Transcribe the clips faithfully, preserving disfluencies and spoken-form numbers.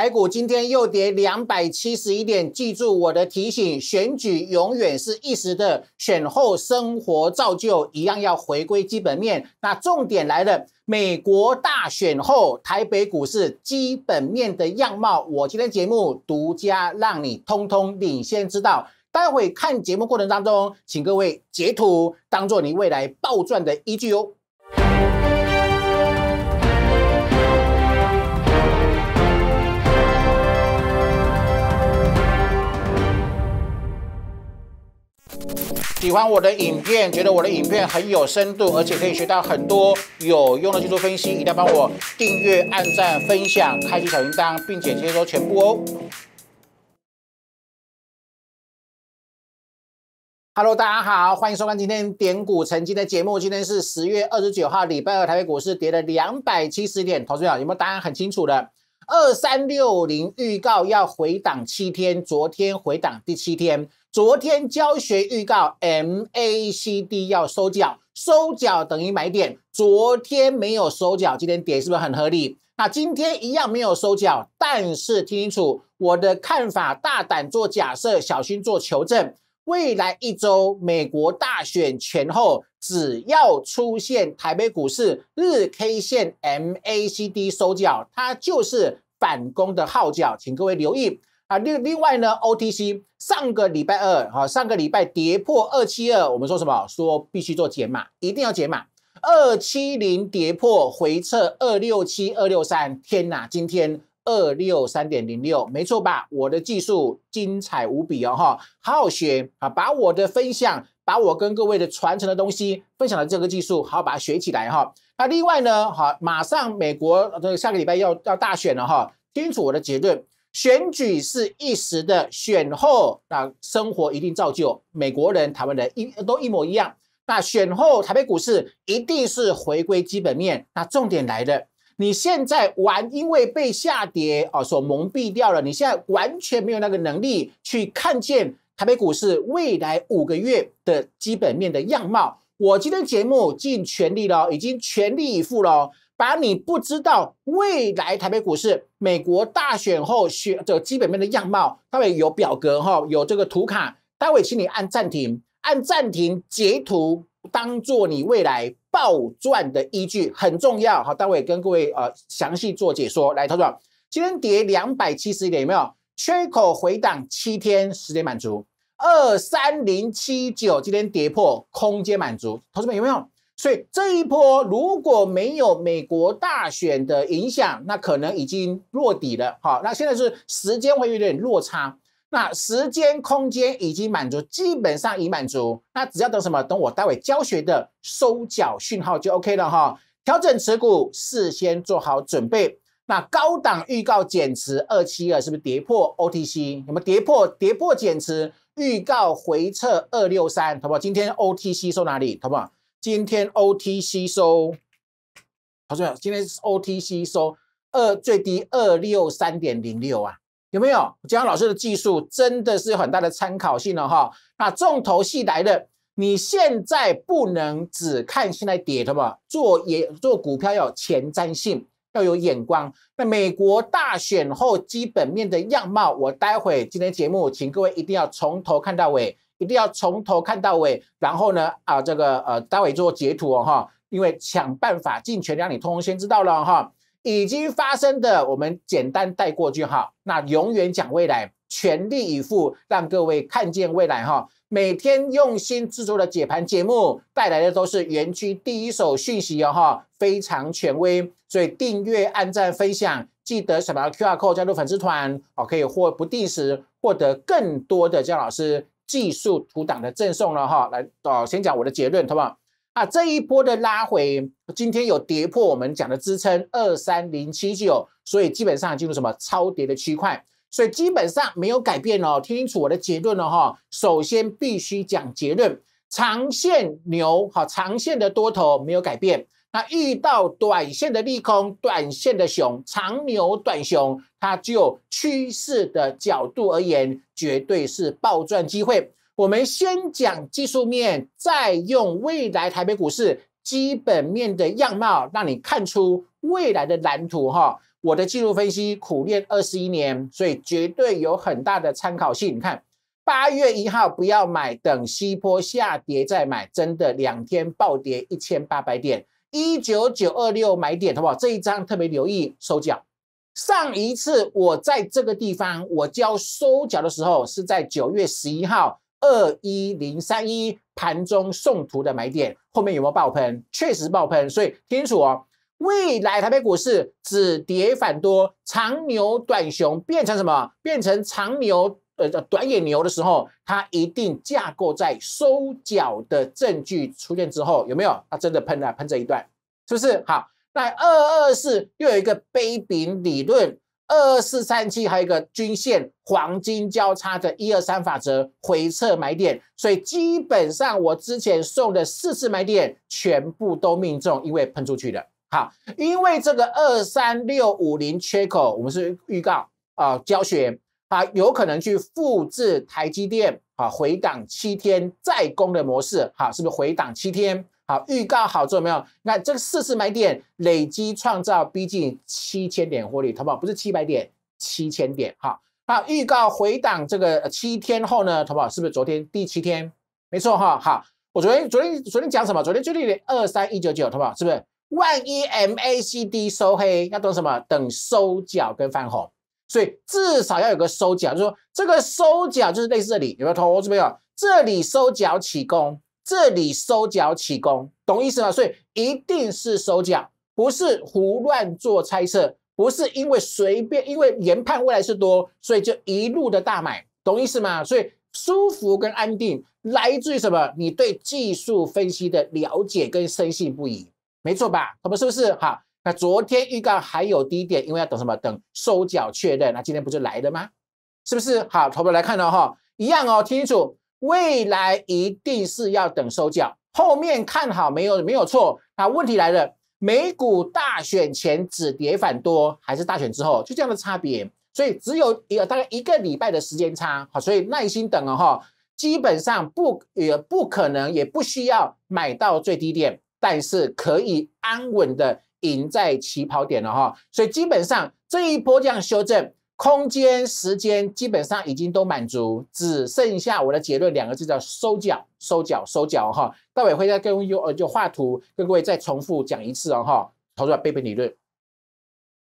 台股今天又跌两百七十一点，记住我的提醒，选举永远是一时的，选后生活照旧，一样要回归基本面。那重点来了，美国大选后，台北股市基本面的样貌，我今天节目独家让你通通领先知道。 待会看节目过程当中，请各位截图当做你未来暴赚的依据哦。喜欢我的影片，觉得我的影片很有深度，而且可以学到很多有用的技术分析，一定要帮我订阅、按赞、分享、开启小铃铛，并且接收全部哦。 Hello， 大家好，欢迎收看今天点股成金的节目。今天是十月二十九号，礼拜二，台北股市跌了两百七十点。投资者有没有答案很清楚的？ 二三六零预告要回档七天，昨天回档第七天，昨天教学预告 M A C D 要收脚，收脚等于买点。昨天没有收脚，今天跌是不是很合理？ 那今天一样没有收脚，但是听清楚我的看法，大胆做假设，小心做求证。 未来一周，美国大选前后，只要出现台北股市日 K 线 M A C D 收脚，它就是反攻的号角，请各位留意啊。另另外呢 ，O T C 上个礼拜二啊，上个礼拜跌破二七二，我们说什么？说必须做减码，一定要减码。二七零跌破回撤二六七、二六三，天哪！今天 二六三点零六， 没错吧？我的技术精彩无比哦，哈，好好学啊！把我的分享，把我跟各位的传承的东西分享的这个技术，好好把它学起来哈。那另外呢，好，马上美国这下个礼拜要要大选了哈，听楚我的结论：选举是一时的，选后那生活一定照旧，美国人、台湾人一都一模一样。那选后台北股市一定是回归基本面。那重点来了。 你现在完，因为被下跌啊所蒙蔽掉了，你现在完全没有那个能力去看见台北股市未来五个月的基本面的样貌。我今天节目尽全力了，已经全力以赴了，把你不知道未来台北股市美国大选后选的基本面的样貌，待会有表格哈，有这个图卡，待会请你按暂停，按暂停截图。 当做你未来暴赚的依据很重要，好，待会跟各位呃详细做解说。来，投资者，今天跌两百七十点，有没有？缺口回档七天，时间满足。二三零七九今天跌破，空间满足，投资们有没有？所以这一波如果没有美国大选的影响，那可能已经落底了。好，那现在是时间会有点落差。 那时间、空间已经满足，基本上已满足。那只要等什么？等我待会教学的收脚讯号就 OK 了哈。调整持股，事先做好准备。那高档预告减持二七二是不是跌破 O T C？ 有没有跌破？跌破减持预告回撤二六三， 好不好？今天 O T C 收哪里？好不好？今天 O T C 收，好重要。今天 O T C 收二最低 二六三点零六 啊。 有没有？姜老师的技术真的是有很大的参考性了哈。那重头戏来了，你现在不能只看现在跌的嘛，做也做股票要有前瞻性，要有眼光。那美国大选后基本面的样貌，我待会今天节目，请各位一定要从头看到尾，一定要从头看到尾。然后呢，啊这个呃，待会做截图哦哈，因为想办法尽全力让你通通先知道了哈。 已经发生的，我们简单带过就好。那永远讲未来，全力以赴，让各位看见未来哈。每天用心制作的解盘节目，带来的都是园区第一手讯息哦哈，非常权威。所以订阅、按赞、分享，记得扫描 Q R code 加入粉丝团哦，可以获不定时获得更多的姜老师技术图档的赠送了哈。来哦，先讲我的结论，好不好？ 啊，这一波的拉回，今天有跌破我们讲的支撑二三零七九，所以基本上进入什么超跌的区块，所以基本上没有改变哦。听清楚我的结论了哈，首先必须讲结论，长线牛好，长线的多头没有改变。那遇到短线的利空、短线的熊，长牛短熊，它就趋势的角度而言，绝对是暴赚机会。 我们先讲技术面，再用未来台北股市基本面的样貌，让你看出未来的蓝图哈。我的技术分析苦练二十一年，所以绝对有很大的参考性。你看， 八月一号不要买，等西坡下跌再买。真的，两天暴跌 一千八百点， 一九九二六买点，好不好？这一张特别留意收脚。上一次我在这个地方我教收脚的时候，是在九月十一号二一零三一盘中送图的买点，后面有没有爆喷？确实爆喷，所以听楚哦。 未来台北股市止跌反多，长牛短熊变成什么？变成长牛呃短眼牛的时候，它一定架构在收脚的证据出现之后，有没有？它、啊、真的喷了，喷这一段，是不是？好，那二二四又有一个杯柄理论， 二二四三七还有一个均线黄金交叉的一二三法则回撤买点，所以基本上我之前送的四次买点全部都命中，因为喷出去了。 好，因为这个二三六五零缺口，我们是预告啊、呃，教学啊，有可能去复制台积电啊回档七天再攻的模式，好、啊，是不是回档七天？好、啊，预告好之后没有？那这个四次买点累积创造逼近七千点获利，好不好？不是七百点，七千点。好，那预告回档这个七天后呢，好不好？是不是昨天第七天？没错哈、哦。好，我昨天昨天昨天讲什么？昨天最低点二三一九九，好不好？是不是？ 万一 M A C D 收黑，要等什么？等收脚跟翻红，所以至少要有个收脚。就是说这个收脚就是类似这里，有没有投资朋友？这里收脚起攻，这里收脚起攻，懂意思吗？所以一定是收脚，不是胡乱做猜测，不是因为随便，因为研判未来是多，所以就一路的大买，懂意思吗？所以舒服跟安定来自于什么？你对技术分析的了解跟深信不疑。 没错吧？好吧，是不是？好，那昨天预告还有低点，因为要等什么？等收脚确认。那今天不就来了吗？是不是？好，投票来看了哈，一样哦，听清楚，未来一定是要等收脚，后面看好没有？没有错。那问题来了，美股大选前止跌反多，还是大选之后？就这样的差别，所以只有一大概一个礼拜的时间差。好，所以耐心等哦哈，基本上不也不可能，也不需要买到最低点。 但是可以安稳的赢在起跑点了哈，所以基本上这一波这样修正，空间、时间基本上已经都满足，只剩下我的结论两个字叫收脚、收脚、收脚哈。待会会再跟用呃就画图跟各位再重复讲一次哦哈。投入杯柄理论，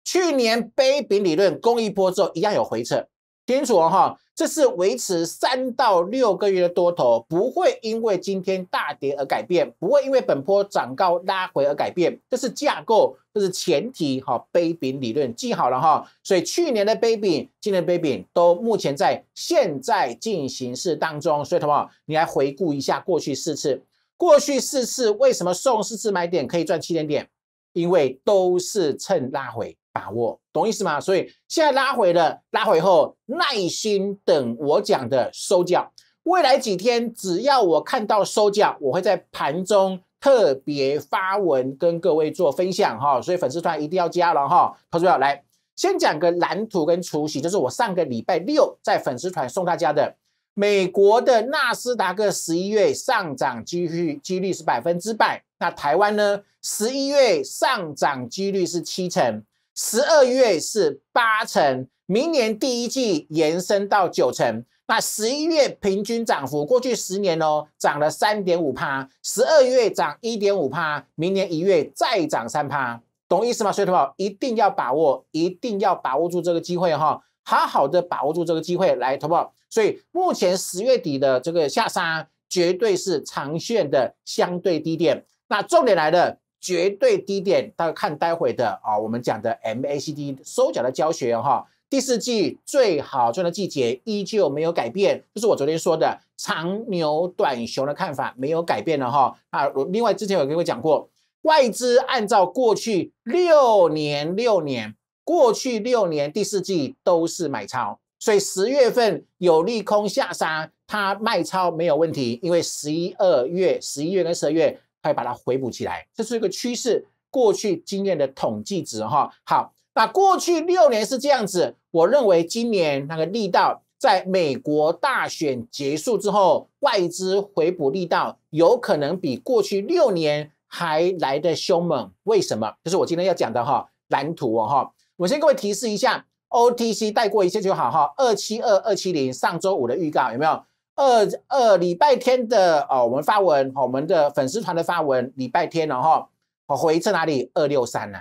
去年杯柄理论攻一波之后一样有回撤，听清楚哦哈，这是维持三到六个月的多头，不会因为今天大跌而改变，不会因为本波涨高拉回而改变，这是架构，这是前提哈。杯柄理论记好了哈，所以去年的杯柄，今年的杯柄都目前在现在进行式当中，所以同学，你来回顾一下过去四次，过去四次为什么送四次买点可以赚七点点？因为都是趁拉回。 把握，懂意思吗？所以现在拉回了，拉回后耐心等我讲的收脚。未来几天，只要我看到收脚，我会在盘中特别发文跟各位做分享哈。所以粉丝团一定要加了哈。投资朋友来，先讲个蓝图跟雏形，就是我上个礼拜六在粉丝团送大家的美国的纳斯达克十一月上涨几率几率是百分之百，那台湾呢十一月上涨几率是七成。 十二月是八成，明年第一季延伸到九成。那十一月平均涨幅，过去十年哦，涨了 百分之三点五， 十二月涨 百分之一点五， 明年一月再涨 百分之三， 懂意思吗？所以同学们一定要把握，一定要把握住这个机会哈、哦，好好的把握住这个机会来，同学们。所以目前十月底的这个下杀，绝对是长线的相对低点。那重点来了。 绝对低点，大家看待会的啊，我们讲的 M A C D 收脚的教学哈、哦，第四季最好赚的季节依旧没有改变，就是我昨天说的长牛短熊的看法没有改变了哈、哦、啊。另外之前有跟各位讲过，外资按照过去六年六年，过去六年第四季都是买超，所以十月份有利空下杀，它卖超没有问题，因为十一二月、十一月跟十二月。 会把它回补起来，这是一个趋势，过去经验的统计值哈。好，那过去六年是这样子，我认为今年那个力道，在美国大选结束之后，外资回补力道有可能比过去六年还来得凶猛。为什么？就是我今天要讲的哈，蓝图哦哈。我先各位提示一下 ，O T C 带过一切就好哈。二七二二七零上周五的预告有没有？二二礼拜天的哦，我们发文，我们的粉丝团的发文，礼拜天然后我回测哪里？二六三呢？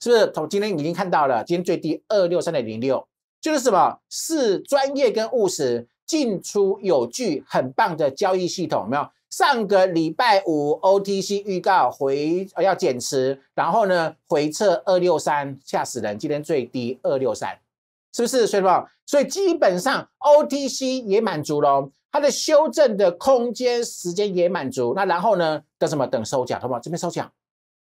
是不是？从今天已经看到了，今天最低 二六三点零六， 就是什么？是专业跟务实，进出有据，很棒的交易系统，有没有？ 上个礼拜五 O T C 预告回、呃、要减持，然后呢回撤二六三，吓死人！今天最低二六三，是不是？所以说，所以基本上 O T C 也满足了、哦，它的修正的空间、时间也满足。那然后呢，等什么？等收脚，好不好？这边收脚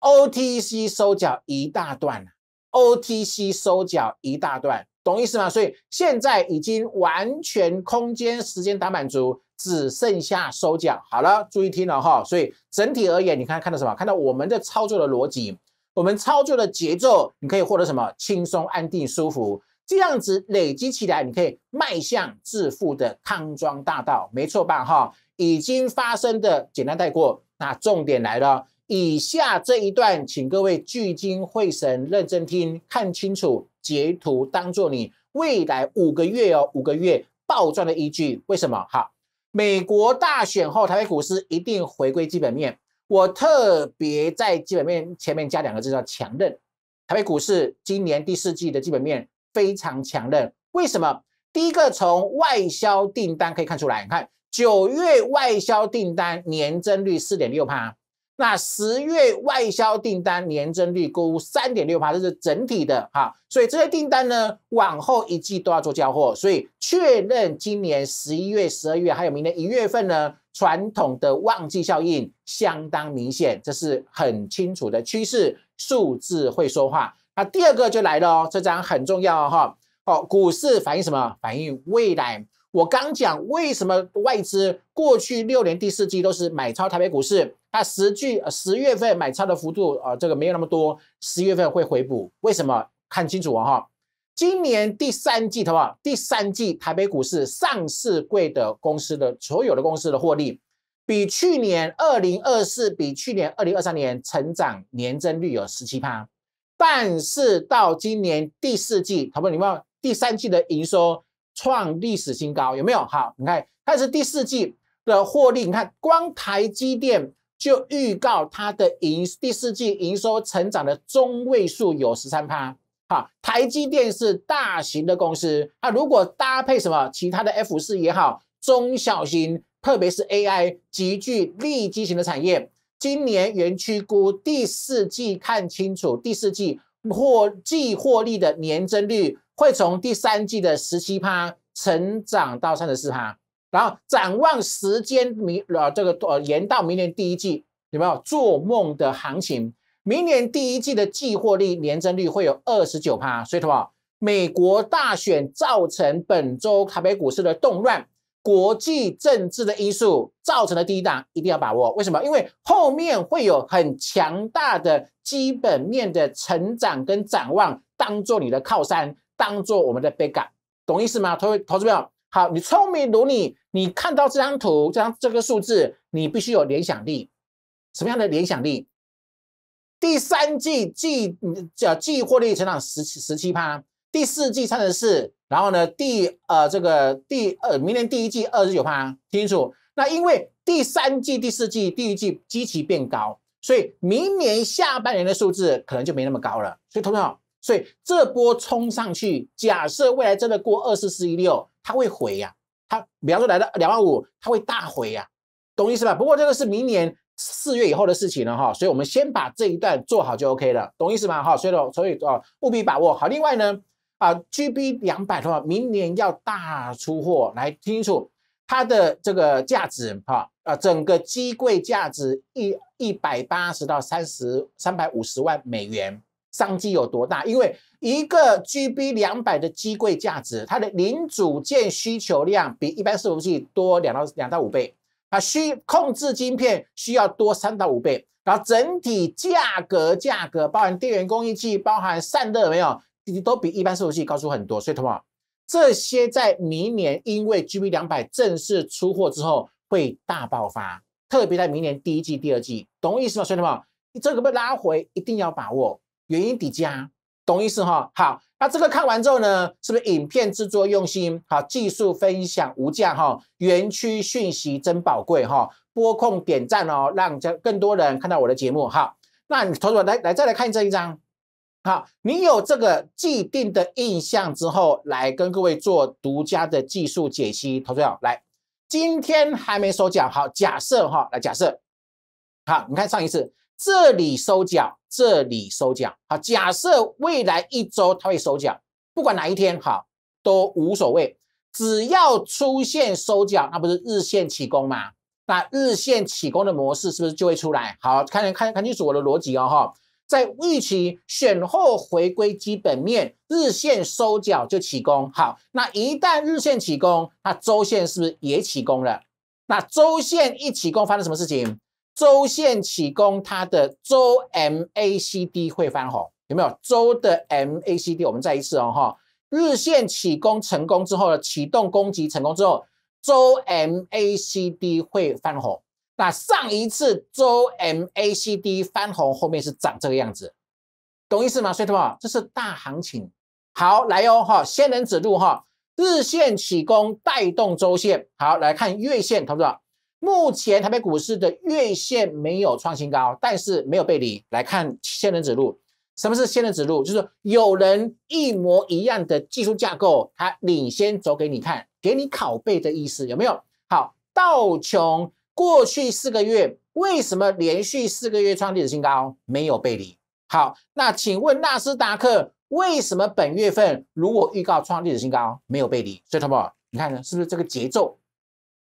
，O T C 收脚一大段 ，O T C 收脚一大段，懂意思吗？所以现在已经完全空间、时间打满足。 只剩下收脚，好了，注意听了哈。所以整体而言，你看看到什么？看到我们的操作的逻辑，我们操作的节奏，你可以获得什么？轻松、安定、舒服，这样子累积起来，你可以迈向致富的康庄大道，没错吧？哈，已经发生的简单带过。那重点来了，以下这一段，请各位聚精会神、认真听，看清楚，截图当做你未来五个月哦，五个月暴赚的依据。为什么？好。 美国大选后，台北股市一定回归基本面。我特别在基本面前面加两个字，叫强韧。台北股市今年第四季的基本面非常强韧，为什么？第一个，从外销订单可以看出来，你看九月外销订单年增率 百分之四点六， 那十月外销订单年增率估 百分之三点六， 这是整体的哈。所以这些订单呢，往后一季都要做交货，所以。 确认今年十一月、十二月，还有明年一月份呢，传统的旺季效应相当明显，这是很清楚的趋势，数字会说话。那第二个就来了哦，这张很重要哦哈。哦，股市反映什么？反映未来。我刚讲为什么外资过去六年第四季都是买超台北股市，它十句十月份买超的幅度啊、呃，这个没有那么多，十月份会回补。为什么？看清楚哦哈。 今年第三季，好不好？第三季台北股市上市柜的公司的所有的公司的获利，比去年二零二四比去年二零二三年成长年增率有 百分之十七， 但是到今年第四季，好不好？你看第三季的营收创历史新高，有没有？好，你看，但是第四季的获利，你看光台积电就预告它的营第四季营收成长的中位数有 百分之十三。 好，台积电是大型的公司，啊，如果搭配什么其他的 F 四也好，中小型，特别是 A I 极具利基型的产业，今年园区估第四季看清楚，第四季获季获利的年增率会从第三季的 百分之十七 成长到 百分之三十四， 然后展望时间明呃这个呃延到明年第一季，有没有做梦的行情？ 明年第一季的季获利年增率会有 百分之二十九， 所以什么？美国大选造成本周台北股市的动乱，国际政治的因素造成的低档一定要把握。为什么？因为后面会有很强大的基本面的成长跟展望，当做你的靠山，当做我们的 backup， 懂意思吗？投投资朋友，好，你聪明如你，你看到这张图，这张这个数字，你必须有联想力。什么样的联想力？ 第三季季呃季获利成长百分之十七，第四季百分之三十四，然后呢第呃这个第呃明年第一季百分之二十九，听清楚。那因为第三季、第四季、第一季基期变高，所以明年下半年的数字可能就没那么高了。所以同学们，所以这波冲上去，假设未来真的过二四四一六，它会回呀、啊。它比方说来到两万五，它会大回呀、啊，懂意思吧？不过这个是明年。 四月以后的事情了哈，所以我们先把这一段做好就 OK 了，懂意思吗？哈，所以所以哦，务必把握好。另外呢，啊 ，G B 两百的话，明年要大出货，来听清楚它的这个价值哈，啊，整个机柜价值一一百八十到三十三百五十万美元，商机有多大？因为一个 G B 两百的机柜价值，它的零组件需求量比一般伺服器多两到两到五倍。 啊，需控制晶片需要多三到五倍，然后整体价格价格包含电源供应器，包含散热没有，都比一般伺服器高出很多。所以，同学们，这些在明年因为 G B 两百正式出货之后会大爆发，特别在明年第一季、第二季，懂意思吗？所以，同学们，这个被拉回一定要把握，原因底价，懂意思哈？好，那这个看完之后呢，是不是影片制作用心？好，技术分享无价哈，园区讯息真宝贵哈，播控点赞哦，让更多人看到我的节目。好，那你同学们来来再来看这一张。 好，你有这个既定的印象之后，来跟各位做独家的技术解析。投资者来，今天还没收缴，好，假设哈，来假设，好，你看上一次这里收缴，这里收缴，好，假设未来一周它会收缴，不管哪一天，好，都无所谓，只要出现收缴，那不是日线起攻吗？那日线起攻的模式是不是就会出来？好，看看看清楚我的逻辑哦，哈。 在预期选后回归基本面，日线收脚就起攻。好，那一旦日线起攻，那周线是不是也起攻了？那周线一起攻，发生什么事情？周线起攻，它的周 M A C D 会翻红，有没有？周的 M A C D， 我们再一次哦哈。日线起攻成功之后呢，启动攻击成功之后，周 M A C D 会翻红。 那上一次周 M A C D 翻红，后面是长这个样子，懂意思吗？所以同学们，这是大行情。好，来哦哈，仙人指路哈，日线起攻带动周线。好，来看月线，同学们，目前台北股市的月线没有创新高，但是没有背离。来看仙人指路，什么是仙人指路？就是有人一模一样的技术架构，他领先走给你看，给你拷贝的意思，有没有？好，道琼。 过去四个月为什么连续四个月创历史新高，没有背离？好，那请问纳斯达克为什么本月份如果预告创历史新高，没有背离？所以，同学们，你看呢，是不是这个节奏？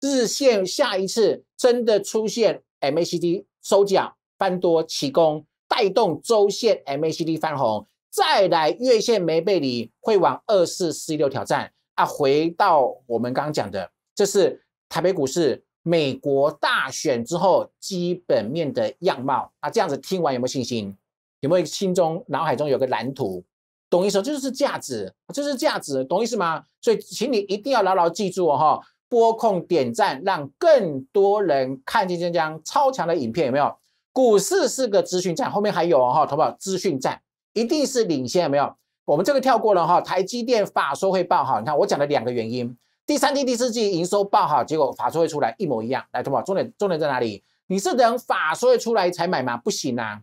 日线下一次真的出现 M A C D 收脚翻多起攻，带动周线 M A C D 翻红，再来月线没背离，会往二四四一六挑战啊！回到我们刚刚讲的，这是台北股市。 美国大选之后基本面的样貌啊，这样子听完有没有信心？有没有心中脑海中有个蓝图？懂意思？这就是价值，这是价值，懂意思吗？所以，请你一定要牢牢记住哦，哈！拨控点赞，让更多人看见这张超强的影片，有没有？股市是个资讯站，后面还有哦，哈，投保资讯站一定是领先，有没有？我们这个跳过了哈、哦，台积电法说会报哈，你看我讲的两个原因。 第三季、第四季营收报好，结果法说会出来一模一样。来，同学，重点重点在哪里？你是等法说会出来才买吗？不行啊！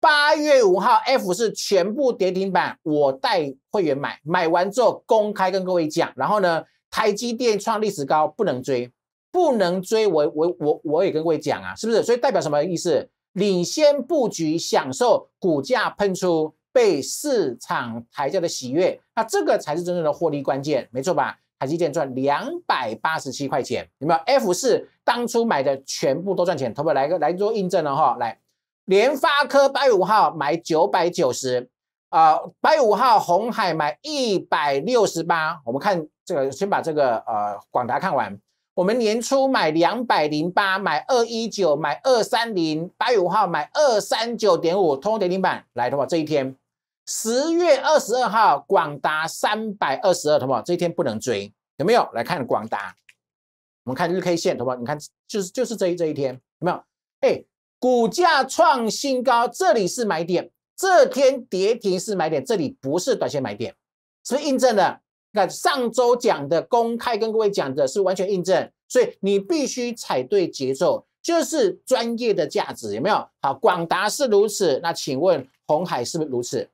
八月五号 F 是全部跌停板，我带会员买，买完之后公开跟各位讲。然后呢，台积电创历史高，不能追，不能追我。我我我我也跟各位讲啊，是不是？所以代表什么意思？领先布局，享受股价喷出，被市场抬价的喜悦。那这个才是真正的获利关键，没错吧？ 台积电赚两百八十七块钱，有没有 ？F 四当初买的全部都赚钱，投票来个来做印证了哈。来，联发科八月五号买九百九十，啊、呃， 八月五号鸿海买一百六十八。我们看这个，先把这个呃广达看完。我们年初买两百零八，买两百一十九，买两百三十， 八月五号买 两百三十九点五， 通通跌停板。来，投票这一天。 十月二十二号，广达三百二十二，同胞，这一天不能追，有没有？来看广达，我们看日 K 线，同胞，你看，就是就是这一这一天，有没有？哎，股价创新高，这里是买点，这天跌停是买点，这里不是短线买点，是不是印证了？那上周讲的公开跟各位讲的是完全印证，所以你必须踩对节奏，就是专业的价值，有没有？好，广达是如此，那请问鸿海是不是如此？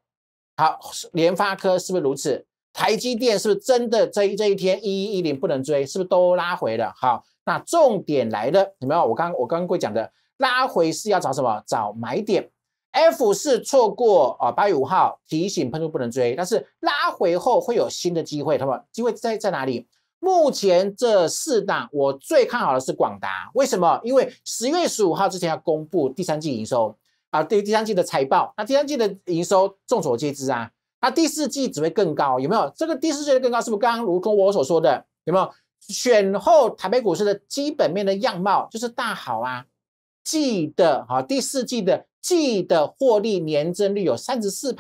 好，联发科是不是如此？台积电是不是真的这一这一天一一一零不能追，是不是都拉回了？好，那重点来了，有没有？我刚我刚刚会讲的，拉回是要找什么？找买点。F 是错过啊， 八月五号提醒喷出不能追，但是拉回后会有新的机会，那么机会在在哪里？目前这四档我最看好的是广达，为什么？因为十月十五号之前要公布第三季营收。 啊，对于第三季的财报，那第三季的营收众所皆知啊，那第四季只会更高，有没有？这个第四季的更高，是不是刚刚如同我所说的，有没有？选后台北股市的基本面的样貌就是大好啊，季的啊第四季的季的获利年增率有 百分之三十四，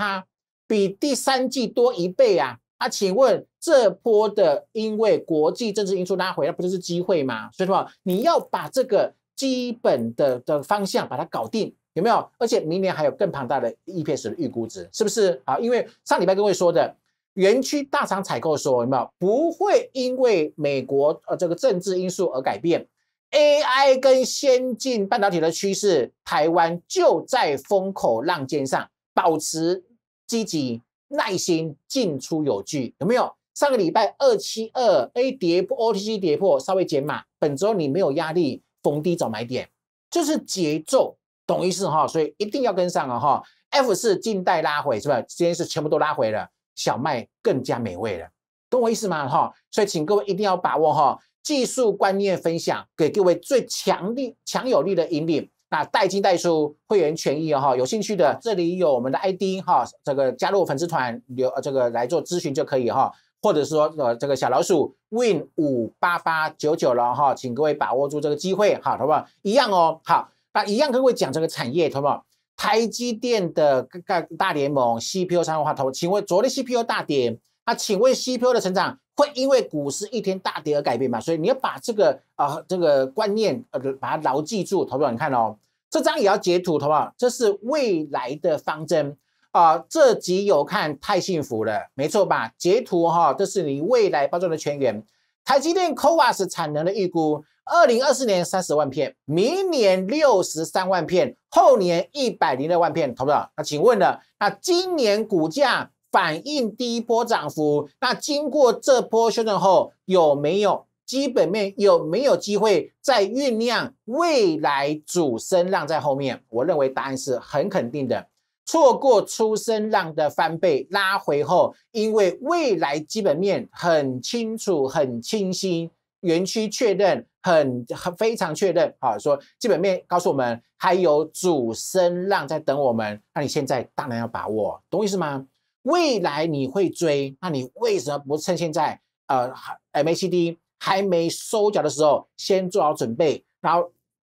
比第三季多一倍啊。啊，请问这波的因为国际政治因素拉回，那不就是机会吗？所以说你要把这个基本的的方向把它搞定。有没有？而且明年还有更庞大的 E P S 的预估值，是不是？好，因为上礼拜各位说的，园区大厂采购说有没有不会因为美国呃这个政治因素而改变 ，A I 跟先进半导体的趋势，台湾就在风口浪尖上，保持积极耐心，进出有据，有没有？上个礼拜二七二 A 跌破 O T C 跌破，稍微减码，本周你没有压力，逢低找买点，就是节奏。 懂意思哈，所以一定要跟上了哈。F 是近代拉回是吧？今天是全部都拉回了，小麦更加美味了，懂我意思吗？哈，所以请各位一定要把握哈，技术观念分享给各位最强力、强有力的引领。那带进带出，会员权益哦哈，有兴趣的这里有我们的 I D 哈，这个加入粉丝团留这个来做咨询就可以哈，或者说呃这个小老鼠 win 五八八九九了哈，请各位把握住这个机会，好，好不好？一样哦，好。 那一样跟各位讲这个产业，好不好？台积电的大联盟 C P U 商业化投，请问昨天 C P U 大跌，那、啊、请问 C P U 的成长会因为股市一天大跌而改变吗？所以你要把这个啊、呃、这个观念呃把它牢记住，好不好？你看哦，这张也要截图，好不好？这是未来的方针啊、呃，这集有看太幸福了，没错吧？截图哈、哦，这是你未来包装的全员。 台积电 C O V A S 产能的预估， 二零二四年三十万片，明年六十三万片，后年一百零六万片，投不投？那请问呢？那今年股价反映第一波涨幅，那经过这波修正后，有没有基本面有没有机会再酝酿未来主升浪在后面？我认为答案是很肯定的。 错过出生浪的翻倍拉回后，因为未来基本面很清楚、很清晰，园区确认很很非常确认啊，说基本面告诉我们还有主升浪在等我们，那你现在当然要把握，懂我意思吗？未来你会追，那你为什么不趁现在呃 M A C D 还没收脚的时候，先做好准备，然后？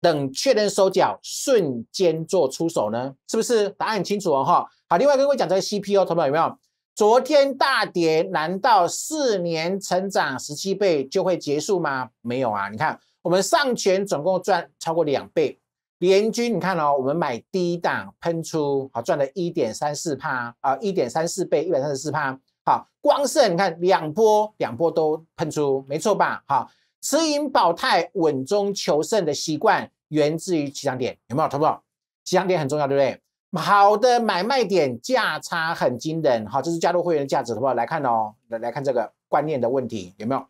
等确认收脚，瞬间做出手呢？是不是？答案很清楚哦，哈。好，另外跟各位讲这个 C P U， 同学们有没有？昨天大跌，难道四年成长十七倍就会结束吗？没有啊，你看我们上权总共赚超过两倍，联军你看哦，我们买低档喷出，好赚了 一点三四趴啊， 一点三四倍， 一百三十四趴。好，光盛你看两波，两波都喷出，没错吧？好。 持盈保泰、稳中求胜的习惯源自于起涨点，有没有？懂不懂？起涨点很重要，对不对？好的买卖点价差很惊人，好，这是加入会员的价值，好不好？来看哦，来来看这个观念的问题有没有？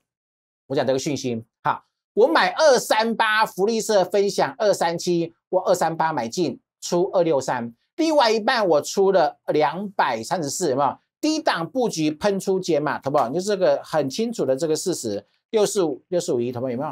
我讲这个讯息，好，我买二三八，福利社分享二三七，我二三八买进，出二六三，另外一半我出了两百三十四，有没有？低档布局喷出解码，好不好？你就是这个很清楚的这个事实。 六四五、六四五一，同学们有没有？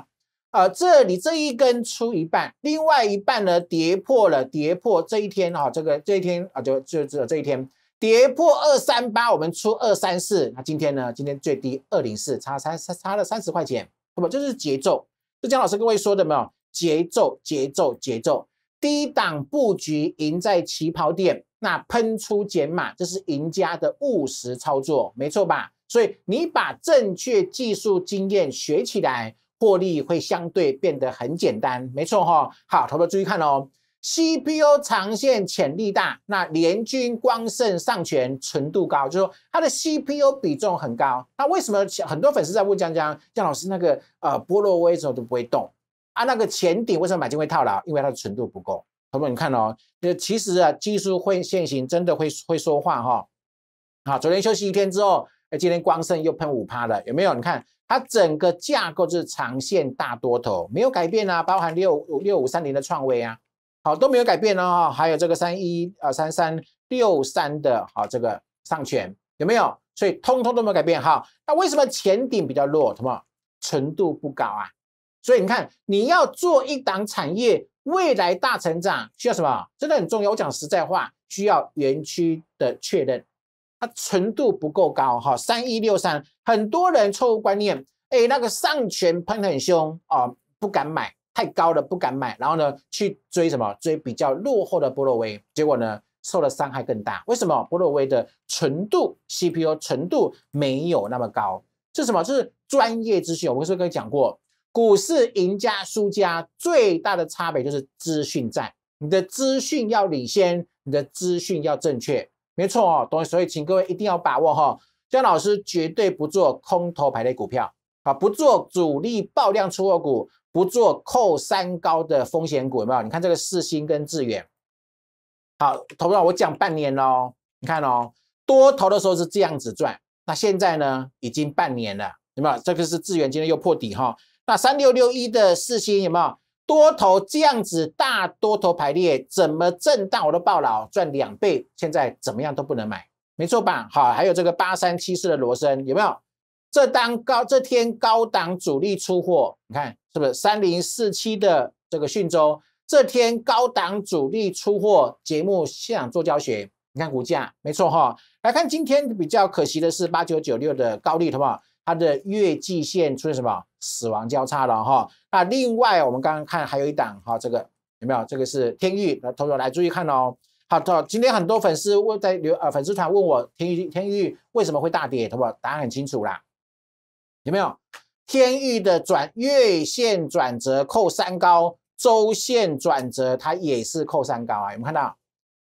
呃，这里这一根出一半，另外一半呢跌破了，跌破这一天哈、啊，这个这一天啊，就就只有这一天跌破二三八，我们出二三四，那今天呢，今天最低二零四，差差差了三十块钱，那么这是节奏，就江老师各位说的没有？节奏，节奏，节奏，低档布局赢在起跑点，那喷出减码，这是赢家的务实操作，没错吧？ 所以你把正确技术经验学起来，获利会相对变得很简单，没错哈、哦。好，投资注意看哦 ，C P U 长线潜力大，那联军、光盛、上权纯度高，就是说它的 C P U 比重很高。那为什么很多粉丝在问江江江老师那个呃波若威什么都不会动啊？那个前顶为什么买进会套牢？因为它的纯度不够。投资你看哦，其实啊技术会现行真的会会说话哈、哦。好，昨天休息一天之后。 哎，今天光盛又喷 百分之五 了，有没有？你看它整个架构就是长线大多头，没有改变啊，包含六五三零的创威啊，好都没有改变哦。还有这个三一呃三三六三的好这个上权有没有？所以通通都没有改变哈。那为什么前顶比较弱？什么纯度不高啊？所以你看你要做一档产业未来大成长，需要什么？真的很重要。我讲实在话，需要园区的确认。 它纯度不够高哈，三一六三，很多人错误观念，哎，那个上权喷很凶啊、呃，不敢买，太高了不敢买，然后呢去追什么？追比较落后的波若威，结果呢受了伤害更大。为什么波若威的纯度 C P U 纯度没有那么高？这是什么？这是专业资讯。我不是跟你讲过，股市赢家输家最大的差别就是资讯战。你的资讯要领先，你的资讯要正确，没错哦，懂？所以请各位一定要把握哈，姜老师绝对不做空头排列股票啊，不做主力爆量出货股，不做扣三高的风险股，有没有？你看这个世芯跟智原，好，投票我讲半年喽，你看哦，多头的时候是这样子赚，那现在呢，已经半年了，有没有？这个是智原今天又破底哈，那三六六一的世芯有没有？多头这样子大多头排列，怎么震荡我都爆了，赚两倍，现在怎么样都不能买，没错吧？好，还有这个八三七四的罗森有没有？这当高这天高档主力出货，你看是不是三零四七的这个讯州，这天高档主力出货节目现场做教学，你看股价没错哈、哦。来看今天比较可惜的是八九九六的高力，好不好？它的月季线出现什么死亡交叉了哈、哦？那另外我们刚刚看还有一档哈、哦，这个有没有？这个是天钰，那同学来注意看哦。好，今天很多粉丝问在留呃粉丝团问我天钰天钰为什么会大跌，好不好？答案很清楚啦，有没有？天钰的转月线转折扣三高，周线转折它也是扣三高啊，有没有看到？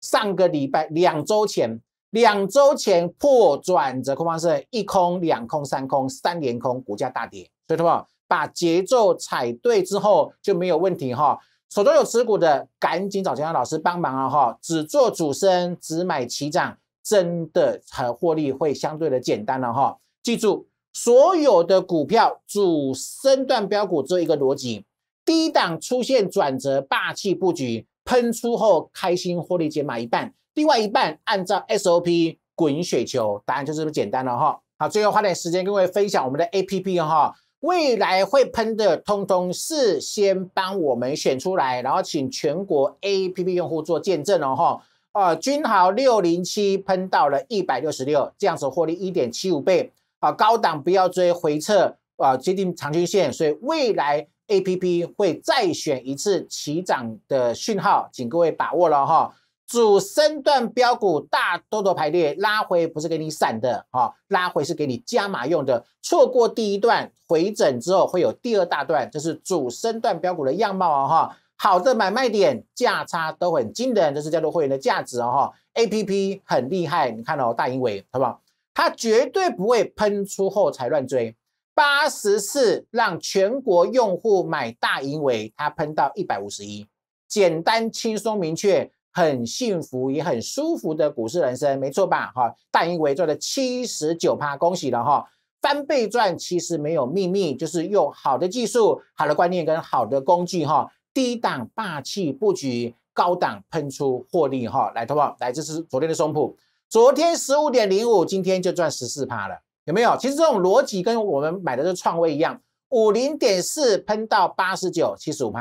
上个礼拜两周前。两周前破转折空方式，一空、两空、三空、三连空，股价大跌。所以，同学们把节奏踩对之后就没有问题哈。手中有持股的，赶紧找姜老师帮忙啊哈！只做主升，只买起涨，真的很获利会相对的简单了哈。记住，所有的股票主升段标股只有一个逻辑：低档出现转折，霸气布局，喷出后开心获利解码一半。另外一半按照 S O P 滚雪球，答案就是这么简单了哈。好，最后花点时间跟各位分享我们的 A P P 哈，未来会喷的通通事先帮我们选出来，然后请全国 A P P 用户做见证哦哈。呃，君豪六零七喷到了一百六十六，这样子获利 一点七五 倍啊、呃，高档不要追，回撤啊、呃、接近长均线，所以未来 A P P 会再选一次起涨的讯号，请各位把握了哈。主升段标股大多头排列拉回不是给你散的啊、哦，拉回是给你加码用的。错过第一段回整之后，会有第二大段，这是主升段标股的样貌啊、哦、哈。好的买卖点价差都很惊人，这是叫做会员的价值啊、哦、哈。A P P 很厉害，你看哦，大盈微好不好？它绝对不会喷出后才乱追。八十四让全国用户买大盈微，它喷到一百五十一，简单轻松明确。很幸福也很舒服的股市人生，没错吧？哈，大盈微赚了 百分之七十九， 恭喜了哈！翻倍赚其实没有秘密，就是用好的技术、好的观念跟好的工具哈，低档霸气布局，高档喷出获利哈！来，投保来，这是昨天的松埔，昨天 十五点零五， 今天就赚 百分之十四 了，有没有？其实这种逻辑跟我们买的这创威一样 ，五十点四 喷到 八十九，百分之七十五。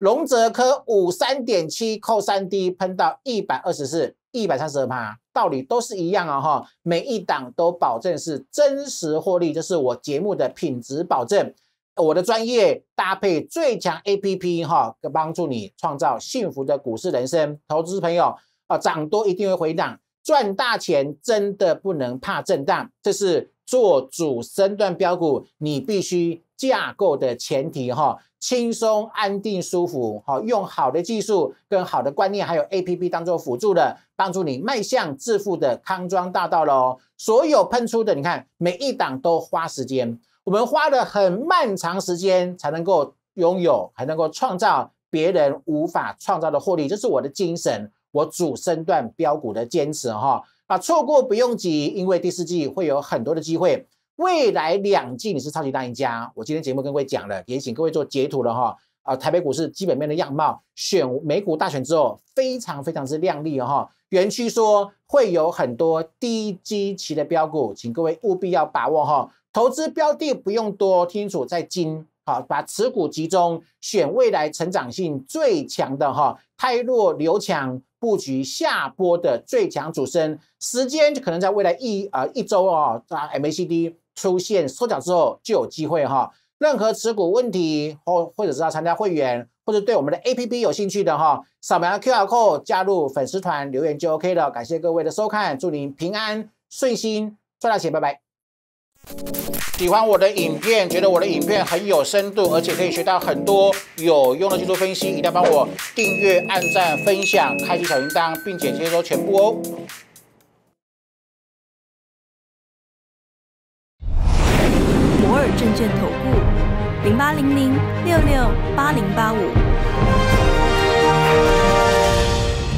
龙泽科 五十三点七 扣 三 D 喷到 一百二十四，一百三十二， 道理都是一样啊、哦、每一档都保证是真实获利，这是我节目的品质保证，我的专业搭配最强 A P P 哈、哦，帮助你创造幸福的股市人生。投资朋友啊，涨多一定会回档，赚大钱真的不能怕震荡，这是做主升段标股你必须架构的前提哈，轻松、安定、舒服，好，用好的技术跟好的观念，还有 A P P 当做辅助的，帮助你迈向致富的康庄大道喽。所有喷出的，你看每一档都花时间，我们花了很漫长时间才能够拥有，还能够创造别人无法创造的获利，这是我的精神，我主升段标股的坚持哈。啊，错过不用急，因为第四季会有很多的机会。未来两季你是超级大赢家，我今天节目跟各位讲了，也请各位做截图了哈。啊，台北股市基本面的样貌，选美股大选之后，非常非常之亮丽哈。园区说会有很多低基期的标股，请各位务必要把握哈。投资标的不用多，听清楚在精，好，把持股集中，选未来成长性最强的哈，汰弱留强。布局下波的最强主升，时间就可能在未来一啊、呃、一周哦，啊 M A C D 出现缩脚之后就有机会哈、哦。任何持股问题或或者是要参加会员或者对我们的 A P P 有兴趣的哈、哦，扫描 Q R code 加入粉丝团留言就 OK 了。感谢各位的收看，祝您平安顺心，赚大钱，拜拜。喜欢我的影片，觉得我的影片很有深度，而且可以学到很多有用的技术分析，一定要帮我订阅、按赞、分享、开启小铃铛，并且接收全部哦。摩尔证券投顾零八零零六六八零八五。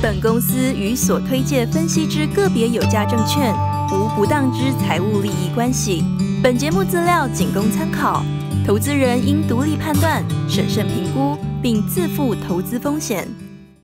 本公司与所推介分析之个别有价证券无不当之财务利益关系。 本节目资料仅供参考，投资人应独立判断、审慎评估，并自负投资风险。